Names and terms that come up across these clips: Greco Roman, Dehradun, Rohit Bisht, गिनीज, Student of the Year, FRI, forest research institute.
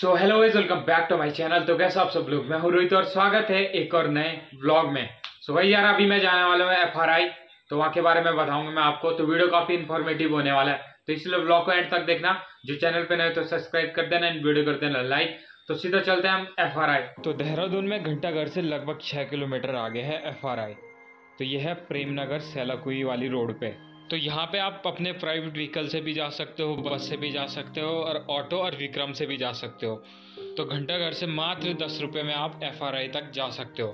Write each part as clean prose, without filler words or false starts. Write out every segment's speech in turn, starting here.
So hello guys, welcome back to my channel. तो कैसे आप सब लोग, मैं हूं रोहित और स्वागत है एक और नए व्लॉग में। सो भाई यार, अभी मैं जाने वाला हूं FRI, तो वहाँ के बारे में बताऊंगा मैं आपको। तो वीडियो काफी इन्फॉर्मेटिव होने वाला है, तो इसलिए व्लॉग को एंड तक देखना। जो चैनल पे नए तो सब्सक्राइब कर देना एंड वीडियो कर देना लाइक। तो सीधा चलते हैं हम FRI। तो देहरादून में घंटाघर से लगभग 6 किलोमीटर आगे है FRI। तो यह है प्रेमनगर सेलाकुई वाली रोड पे। तो यहाँ पे आप अपने प्राइवेट व्हीकल से भी जा सकते हो, बस से भी जा सकते हो और ऑटो और विक्रम से भी जा सकते हो। तो घंटाघर से मात्र 10 रुपये में आप FRI तक जा सकते हो।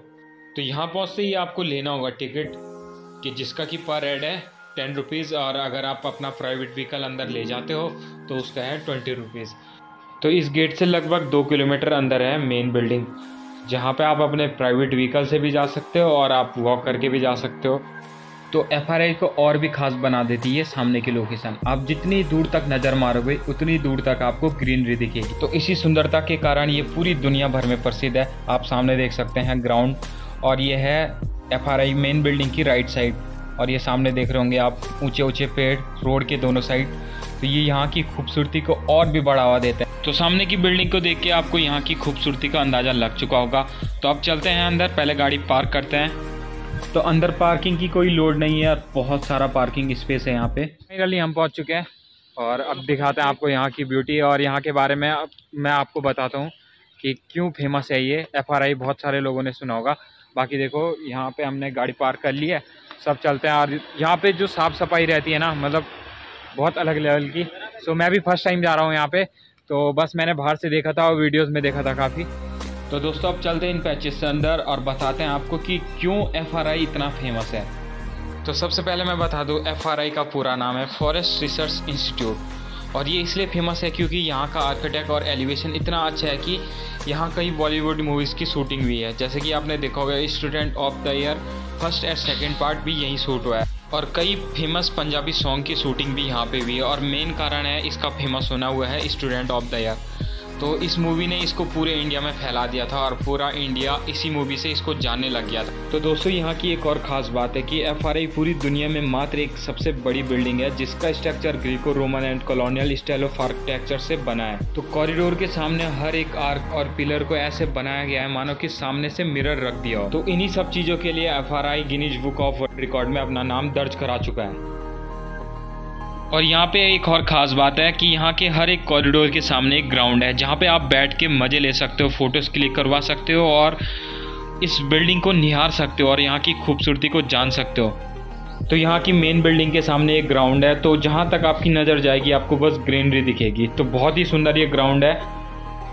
तो यहाँ पहुँचते ही आपको लेना होगा टिकट, कि जिसका कि पर हेड है 10 रुपीज़, और अगर आप अपना प्राइवेट व्हीकल अंदर ले जाते हो तो उसका है 20 रुपीज़। तो इस गेट से लगभग 2 किलोमीटर अंदर है मेन बिल्डिंग, जहाँ पर आप अपने प्राइवेट व्हीकल से भी जा सकते हो और आप वॉक करके भी जा सकते हो। तो FRI को और भी ख़ास बना देती है सामने की लोकेशन। आप जितनी दूर तक नज़र मारोगे उतनी दूर तक आपको ग्रीनरी दिखेगी। तो इसी सुंदरता के कारण ये पूरी दुनिया भर में प्रसिद्ध है। आप सामने देख सकते हैं ग्राउंड, और ये है FRI मेन बिल्डिंग की राइट साइड। और ये सामने देख रहे होंगे आप ऊंचे ऊंचे पेड़ रोड के दोनों साइड। तो ये यहाँ की खूबसूरती को और भी बढ़ावा देता है। तो सामने की बिल्डिंग को देख के आपको यहाँ की खूबसूरती का अंदाज़ा लग चुका होगा। तो अब चलते हैं अंदर, पहले गाड़ी पार्क करते हैं। तो अंदर पार्किंग की कोई लोड नहीं है और बहुत सारा पार्किंग स्पेस है यहाँ पे। फाइनली हम पहुँच चुके हैं और अब दिखाते हैं आपको यहाँ की ब्यूटी और यहाँ के बारे में। अब मैं आपको बताता हूँ कि क्यों फेमस है ये FRI। बहुत सारे लोगों ने सुना होगा। बाकी देखो, यहाँ पे हमने गाड़ी पार्क कर ली है, सब चलते हैं। और यहाँ पर जो साफ़ सफाई रहती है ना, मतलब बहुत अलग लेवल की। सो मैं भी फर्स्ट टाइम जा रहा हूँ यहाँ पर, तो बस मैंने बाहर से देखा था और वीडियोज़ में देखा था काफ़ी। तो दोस्तों, अब चलते हैं इन पैचेस से अंदर और बताते हैं आपको कि क्यों FRI इतना फेमस है। तो सबसे पहले मैं बता दूं, FRI का पूरा नाम है फॉरेस्ट रिसर्च इंस्टीट्यूट। और ये इसलिए फेमस है क्योंकि यहाँ का आर्किटेक्ट और एलिवेशन इतना अच्छा है कि यहाँ कई बॉलीवुड मूवीज़ की शूटिंग हुई है। जैसे कि आपने देखा होगा student of the year first and second part भी यहीं शूट हुआ है, और कई फेमस पंजाबी सॉन्ग की शूटिंग भी यहाँ पर हुई है। और मेन कारण है इसका फेमस होना हुआ है स्टूडेंट ऑफ द ईयर। तो इस मूवी ने इसको पूरे इंडिया में फैला दिया था और पूरा इंडिया इसी मूवी से इसको जानने लग गया था। तो दोस्तों, यहाँ की एक और ख़ास बात है कि FRI पूरी दुनिया में मात्र एक सबसे बड़ी बिल्डिंग है जिसका structure Greco Roman and colonial style of architecture से बना है। तो कॉरिडोर के सामने हर एक आर्क और पिलर को ऐसे बनाया गया है मानो कि सामने से मिरर रख दिया हो। तो इन्हीं सब चीज़ों के लिए FRI गिनीज book of world record में अपना नाम दर्ज करा चुका है। और यहाँ पे एक और ख़ास बात है कि यहाँ के हर एक कॉरिडोर के सामने एक ग्राउंड है जहाँ पे आप बैठ के मज़े ले सकते हो, फ़ोटोज़ क्लिक करवा सकते हो और इस बिल्डिंग को निहार सकते हो और यहाँ की खूबसूरती को जान सकते हो। तो यहाँ की मेन बिल्डिंग के सामने एक ग्राउंड है, तो जहाँ तक आपकी नज़र जाएगी आपको बस ग्रीनरी दिखेगी। तो बहुत ही सुंदर ये ग्राउंड है।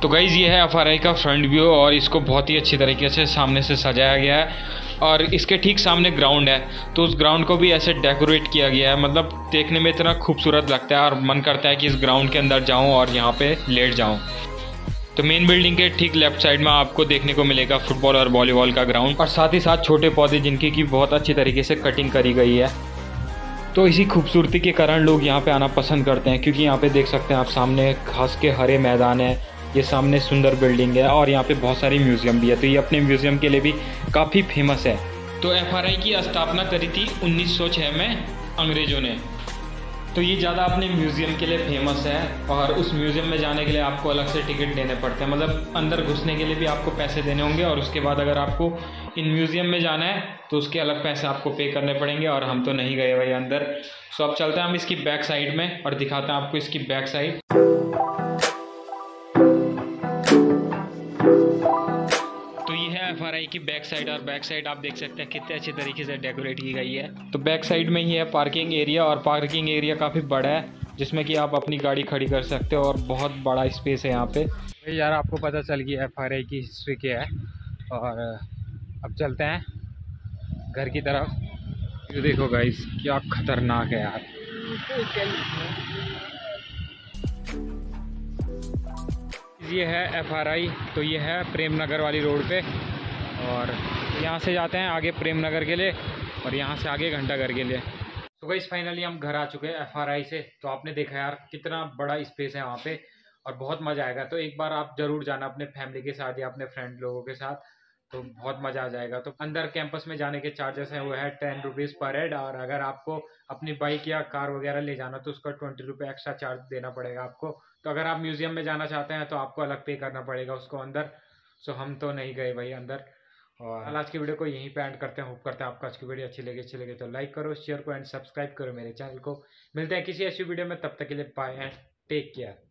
तो गाइज़, ये है FRI का फ्रंट व्यू और इसको बहुत ही अच्छी तरीके से सामने से सजाया गया है। और इसके ठीक सामने ग्राउंड है, तो उस ग्राउंड को भी ऐसे डेकोरेट किया गया है, मतलब देखने में इतना खूबसूरत लगता है और मन करता है कि इस ग्राउंड के अंदर जाऊं और यहाँ पे लेट जाऊं। तो मेन बिल्डिंग के ठीक लेफ्ट साइड में आपको देखने को मिलेगा फुटबॉल और वॉलीबॉल का ग्राउंड, और साथ ही साथ छोटे पौधे जिनकी की बहुत अच्छी तरीके से कटिंग करी गई है। तो इसी खूबसूरती के कारण लोग यहाँ पे आना पसंद करते हैं, क्योंकि यहाँ पे देख सकते हैं आप सामने घास के हरे मैदान है, ये सामने सुंदर बिल्डिंग है और यहाँ पे बहुत सारी म्यूज़ियम भी है। तो ये अपने म्यूज़ियम के लिए भी काफ़ी फेमस है। तो FRI की स्थापना करी थी 1906 में अंग्रेज़ों ने। तो ये ज़्यादा अपने म्यूज़ियम के लिए फेमस है, और उस म्यूज़ियम में जाने के लिए आपको अलग से टिकट देने पड़ते हैं, मतलब अंदर घुसने के लिए भी आपको पैसे देने होंगे, और उसके बाद अगर आपको इन म्यूज़ियम में जाना है तो उसके अलग पैसे आपको पे करने पड़ेंगे। और हम तो नहीं गए भाई अंदर। सो अब चलते हैं हम इसकी बैक साइड में और दिखाते हैं आपको इसकी बैक साइड। की बैक साइड, और बैक साइड आप देख सकते हैं कितने अच्छे तरीके से डेकोरेट की गई है। तो बैक साइड में ही है पार्किंग एरिया, और पार्किंग एरिया काफ़ी बड़ा है जिसमें कि आप अपनी गाड़ी खड़ी कर सकते हो और बहुत बड़ा स्पेस है यहाँ पे। भाई यार, आपको पता चल गई FRI की हिस्ट्री क्या है। और अब चलते हैं घर की तरफ। ये देखो गाइस, क्या खतरनाक है यार। ये है FRI, तो ये है प्रेमनगर वाली रोड पे, और यहाँ से जाते हैं आगे प्रेमनगर के लिए और यहाँ से आगे घंटाघर के लिए। तो गाइस, फाइनली हम घर आ चुके हैं FRI से। तो आपने देखा यार कितना बड़ा स्पेस है वहाँ पे, और बहुत मज़ा आएगा। तो एक बार आप ज़रूर जाना अपने फैमिली के साथ या अपने फ्रेंड लोगों के साथ, तो बहुत मज़ा आ जाएगा। तो अंदर कैंपस में जाने के चार्जेस हैं वो है 10 रुपीज़ पर हेड, और अगर आपको अपनी बाइक या कार वगैरह ले जाना तो उसका 20 रुपये एक्स्ट्रा चार्ज देना पड़ेगा आपको। तो अगर आप म्यूजियम में जाना चाहते हैं तो आपको अलग पे करना पड़ेगा उसको अंदर। सो हम तो नहीं गए भाई अंदर। और आज की वीडियो को यहीं पे एंड करते हैं। होप करते हैं आपको आज की वीडियो अच्छी लगे तो लाइक करो, शेयर करो एंड सब्सक्राइब करो मेरे चैनल को। मिलते हैं किसी ऐसी वीडियो में, तब तक के लिए बाय एंड टेक केयर।